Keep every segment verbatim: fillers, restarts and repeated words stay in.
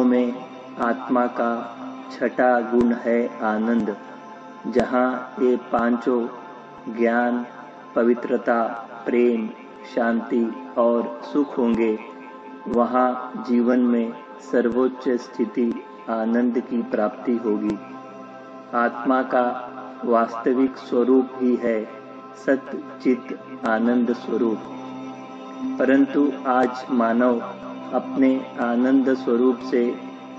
गुणों में आत्मा का छठा गुण है आनंद, जहाँ ये पांचों ज्ञान, पवित्रता, प्रेम, शांति और सुख होंगे, वहाँ जीवन में सर्वोच्च स्थिति आनंद की प्राप्ति होगी। आत्मा का वास्तविक स्वरूप ही है सत चित आनंद स्वरूप। परंतु आज मानव अपने आनंद स्वरूप से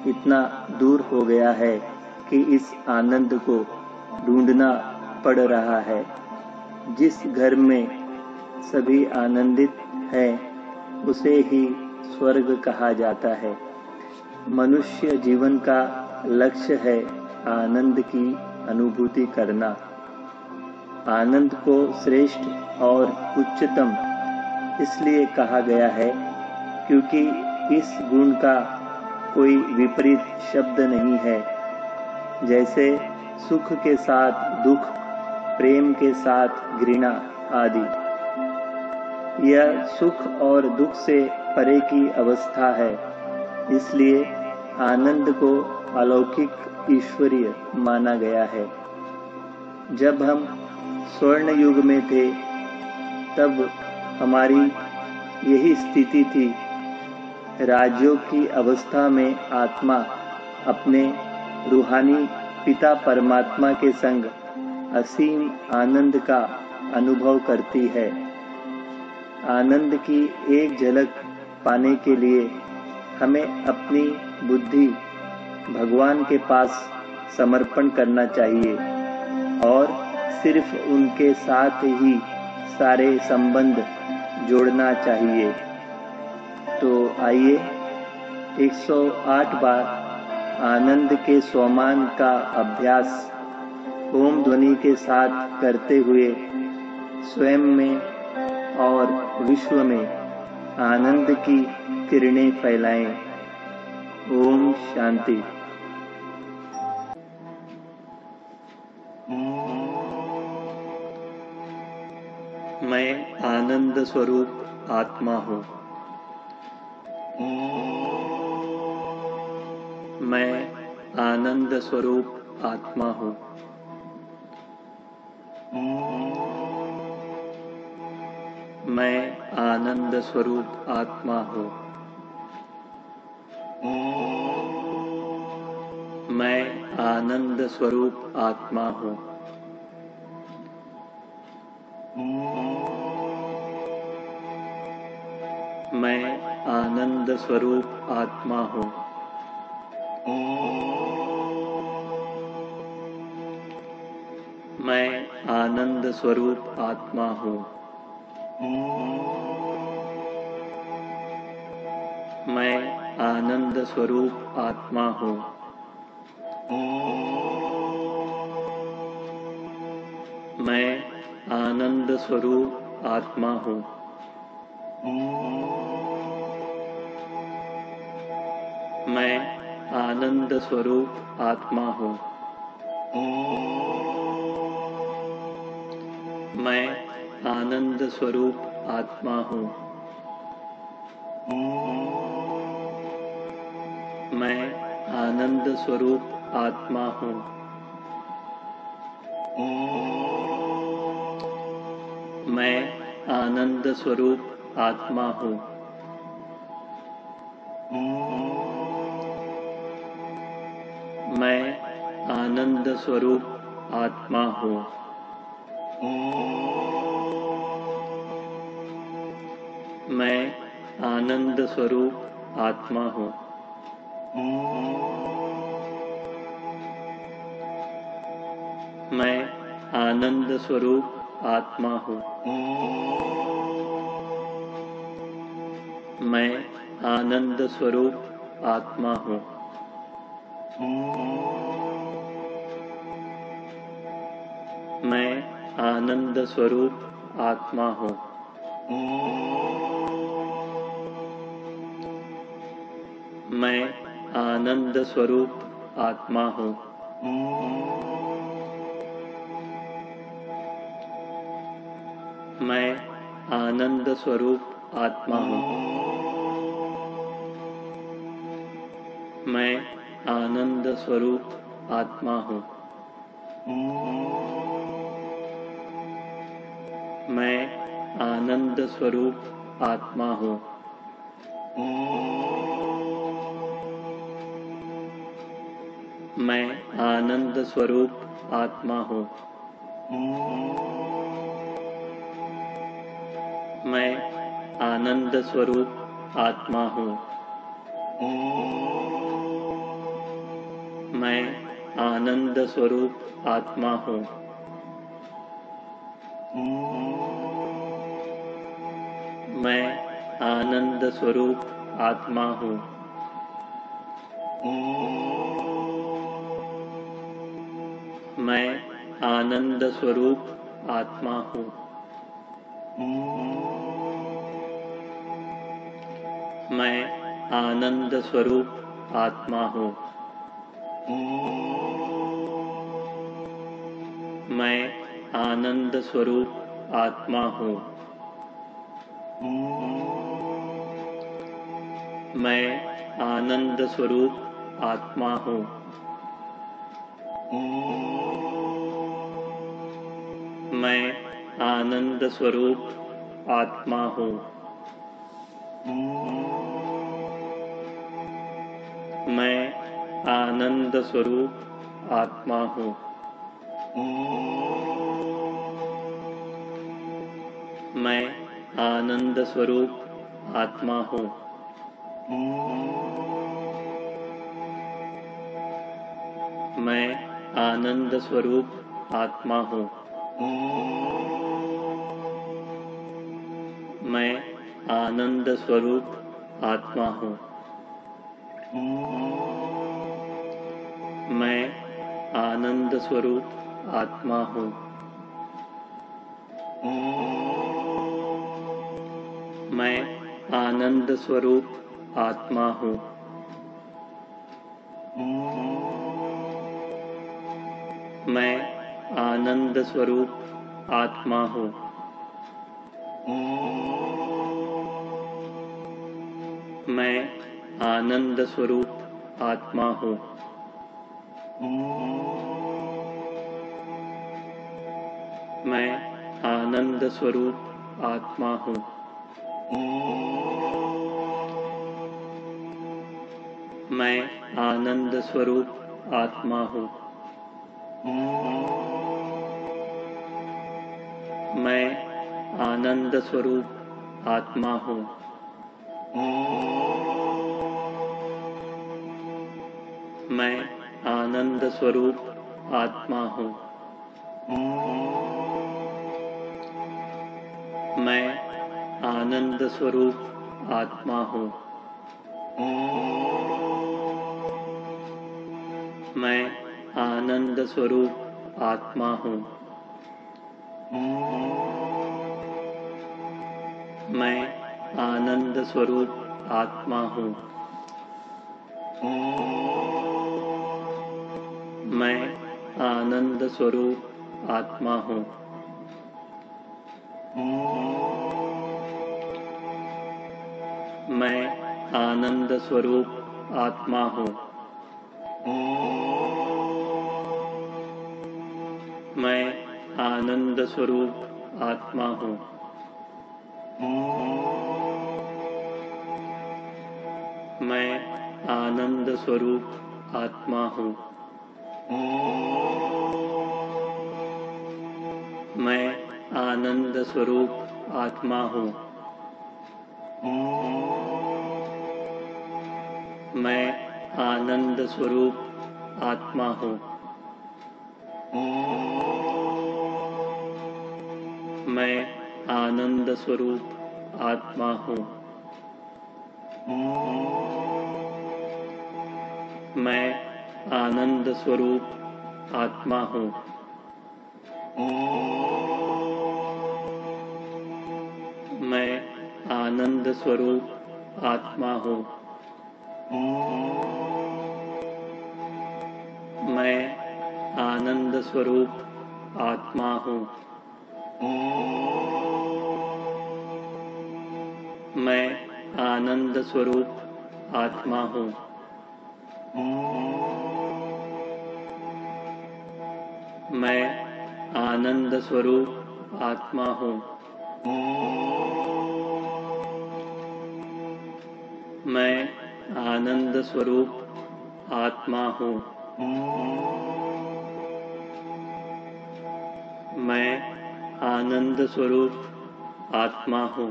इतना दूर हो गया है कि इस आनंद को ढूंढना पड़ रहा है। जिस घर में सभी आनंदित हैं, उसे ही स्वर्ग कहा जाता है। मनुष्य जीवन का लक्ष्य है आनंद की अनुभूति करना। आनंद को श्रेष्ठ और उच्चतम इसलिए कहा गया है क्योंकि इस गुण का कोई विपरीत शब्द नहीं है। जैसे सुख के साथ दुख, प्रेम के साथ घृणा आदि। यह सुख और दुख से परे की अवस्था है, इसलिए आनंद को अलौकिक ईश्वरीय माना गया है। जब हम स्वर्ण युग में थे तब हमारी यही स्थिति थी। राजयोग की अवस्था में आत्मा अपने रूहानी पिता परमात्मा के संग असीम आनंद का अनुभव करती है। आनंद की एक झलक पाने के लिए हमें अपनी बुद्धि भगवान के पास समर्पण करना चाहिए और सिर्फ उनके साथ ही सारे संबंध जोड़ना चाहिए। तो आइए एक सौ आठ बार आनंद के सोमान का अभ्यास ओम ध्वनि के साथ करते हुए स्वयं में और विश्व में आनंद की किरणें फैलाएं। ओम शांति। मैं आनंद स्वरूप आत्मा हूँ। मैं आनंद स्वरूप आत्मा हूँ। मैं आनंद स्वरूप आत्मा हूँ। मैं आनंद स्वरूप आत्मा हूँ। मैं आनंद स्वरूप आत्मा हूँ। मैं आनंद स्वरूप आत्मा हूँ। मैं आनंद स्वरूप आत्मा हूँ। मैं आनंद स्वरूप आत्मा हूँ। मैं आनंद स्वरूप आत्मा हूँ। मैं आनंद स्वरूप आत्मा हूँ। मैं आनंद स्वरूप आत्मा हूँ। मैं आनंद स्वरूप आत्मा हूँ। मैं आनंद स्वरूप आत्मा हूँ। मैं आनंद स्वरूप आत्मा हूँ। मैं आनंद स्वरूप आत्मा हूँ। मैं आनंद स्वरूप आत्मा हूँ। मैं आनंद स्वरूप आत्मा हूँ। मैं आनंद स्वरूप आत्मा हूँ। मैं आनंद स्वरूप आत्मा हूँ। मैं आनंद स्वरूप आत्मा हूँ। मैं आनंद स्वरूप आत्मा हूँ। मैं आनंद स्वरूप आत्मा हूँ। मैं आनंद स्वरूप आत्मा हूँ। मैं आनंद स्वरूप आत्मा हूँ। मैं आनंद स्वरूप आत्मा हूँ। मैं आनंद स्वरूप आत्मा हूँ। मैं आनंद स्वरूप आत्मा हूँ। मैं आनंद स्वरूप आत्मा हूँ। मैं आनंद स्वरूप आत्मा हूँ। मैं आनंद स्वरूप आत्मा हूँ। मैं आनंद स्वरूप आत्मा हूँ। मैं आनंद स्वरूप आत्मा हूँ। मैं आनंद स्वरूप आत्मा हूँ। मैं आनंद स्वरूप आत्मा हूँ। मैं आनंद स्वरूप आत्मा हूँ। मैं आनंद स्वरूप आत्मा हूँ। मैं आनंद स्वरूप आत्मा हूँ। मैं आनंद स्वरूप आत्मा हूँ। मैं आनंद स्वरूप आत्मा हूँ। मैं आनंद स्वरूप आत्मा हूँ। मैं आनंद स्वरूप आत्मा हूँ। मैं आनंद स्वरूप आत्मा हूँ। मैं आनंद स्वरूप आत्मा हूँ। मैं आनंद स्वरूप आत्मा हूँ। मैं आनंद स्वरूप आत्मा हूँ। मैं आनंद स्वरूप आत्मा हूँ। मैं आनंद स्वरूप आत्मा हूँ। मैं आनंद स्वरूप आत्मा हूँ। मैं आनंद स्वरूप आत्मा हूँ। मैं आनंद स्वरूप आत्मा हूँ। मैं आनंद स्वरूप आत्मा हूँ। मैं आनंद स्वरूप आत्मा हूँ। मैं आनंद स्वरूप आत्मा हूँ। मैं आनंद स्वरूप आत्मा हूँ। मैं आनंद स्वरूप आत्मा हूँ। मैं आनंद स्वरूप आत्मा हूँ। आनंद स्वरूप आत्मा हूँ। मैं आनंद स्वरूप आत्मा हूँ। मैं आनंद स्वरूप आत्मा हूँ।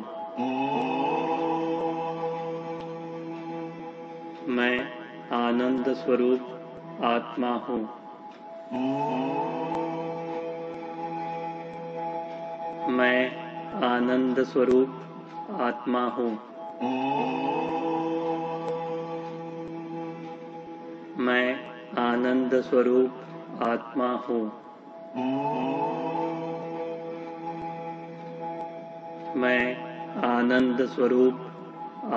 मैं आनंद स्वरूप आत्मा हूँ। मैं आनंद स्वरूप आत्मा हूँ। मैं आनंद स्वरूप आत्मा हूँ। मैं आनंद स्वरूप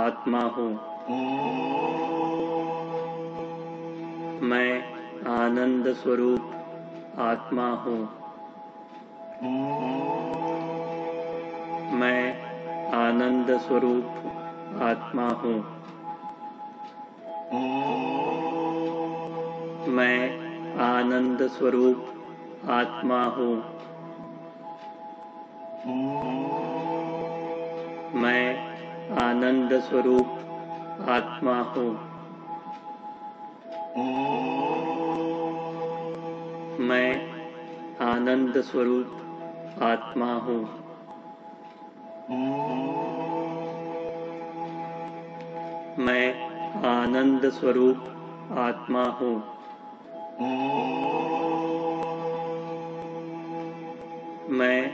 आत्मा हूँ। मैं आनंद स्वरूप आत्मा हूँ। मैं आनंद स्वरूप आत्मा हूँ। मैं आनंद स्वरूप आत्मा हूँ। मैं आनंद स्वरूप आत्मा हूँ। मैं आनंद स्वरूप आत्मा हूँ। मैं आनंद स्वरूप आत्मा हूँ। मैं आनंद स्वरूप आत्मा हूँ। मैं आनंद स्वरूप आत्मा हूँ। मैं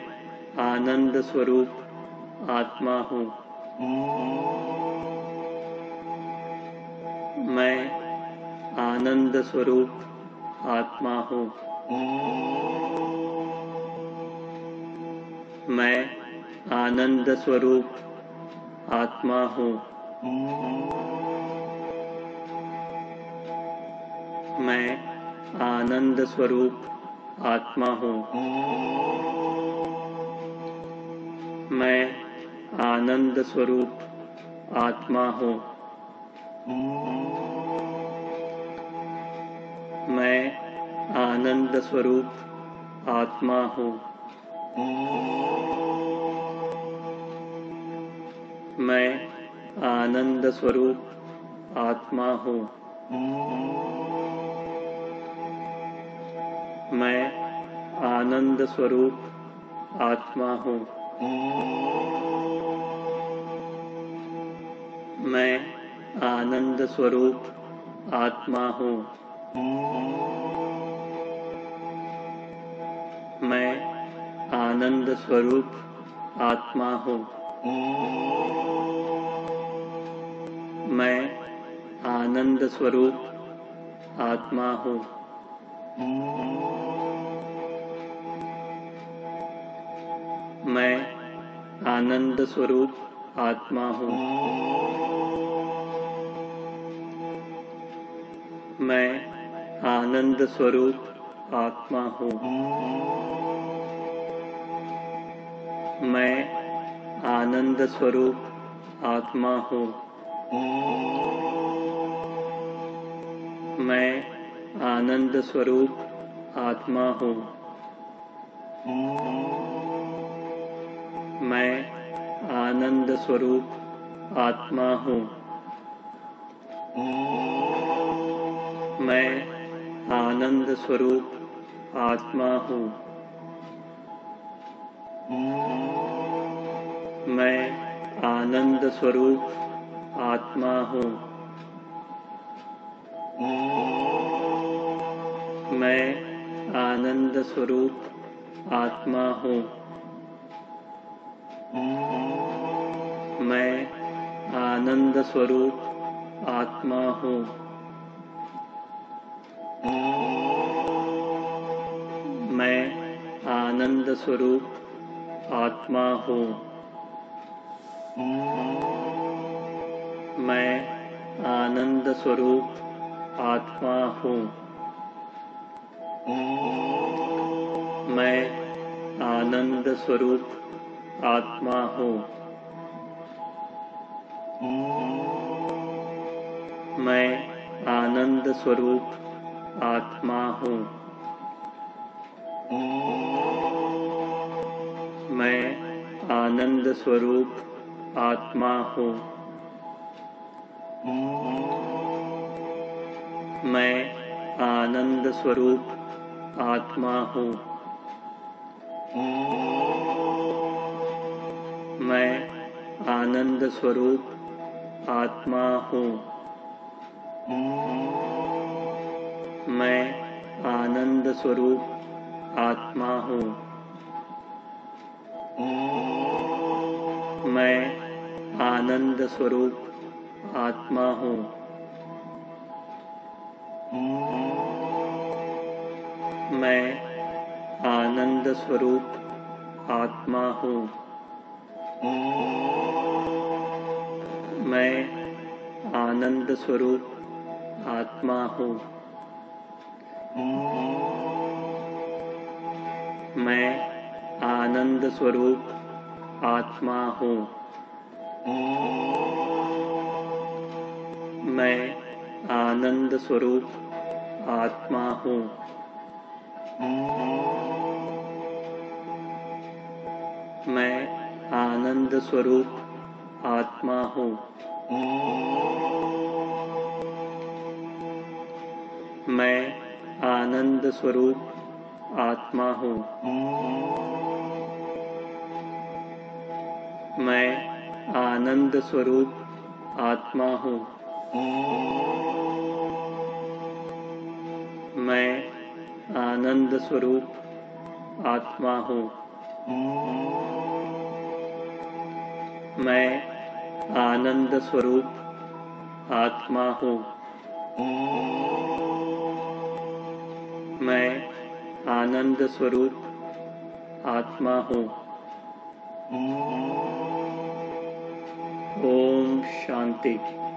आनंद स्वरूप आत्मा हूँ। मैं आनंद स्वरूप आत्मा हूँ। मैं आनंद स्वरूप आत्मा हूँ। मैं आनंद स्वरूप आत्मा हूँ। मैं आनंद स्वरूप आत्मा हूँ। मैं आनंद स्वरूप आत्मा हूँ। मैं आनंद स्वरूप आत्मा हूँ। मैं आनंद स्वरूप आत्मा हूँ। मैं आनंद स्वरूप आत्मा हूँ। मैं आनंद स्वरूप आत्मा हूँ। मैं आनंद स्वरूप आत्मा हूँ। मैं आनंद स्वरूप आत्मा हूँ। मैं आनंद स्वरूप आत्मा हूँ। मैं आनंद स्वरूप आत्मा हूँ। मैं आनंद स्वरूप आत्मा हूँ। मैं आनंद स्वरूप आत्मा हूँ। मैं आनंद स्वरूप आत्मा हूँ। मैं आनंद स्वरूप आत्मा हूँ। मैं आनंद स्वरूप आत्मा हूँ। मैं आनंद स्वरूप आत्मा हूँ। मैं आनंद स्वरूप आत्मा हूँ। मैं आनंद स्वरूप आत्मा हूँ। मैं आनंद स्वरूप आत्मा हूँ। मैं आनंद स्वरूप आत्मा हूँ। मैं आनंद स्वरूप आत्मा हूँ। मैं आनंद स्वरूप आत्मा हूँ। मैं आनंद स्वरूप आत्मा हूँ। मैं आनंद स्वरूप आत्मा हूँ। मैं आनंद स्वरूप आत्मा हूँ। मैं आनंद स्वरूप आत्मा हूँ। मैं आनंद स्वरूप आत्मा हूँ। मैं आनंद स्वरूप आत्मा हूँ। मैं आनंद स्वरूप आत्मा हूँ। मैं आनंद स्वरूप आत्मा हूँ। मैं आनंद स्वरूप आत्मा हूँ। मैं आनंद स्वरूप आत्मा हूँ। मैं आनंद स्वरूप आत्मा हूँ। ओम शांति।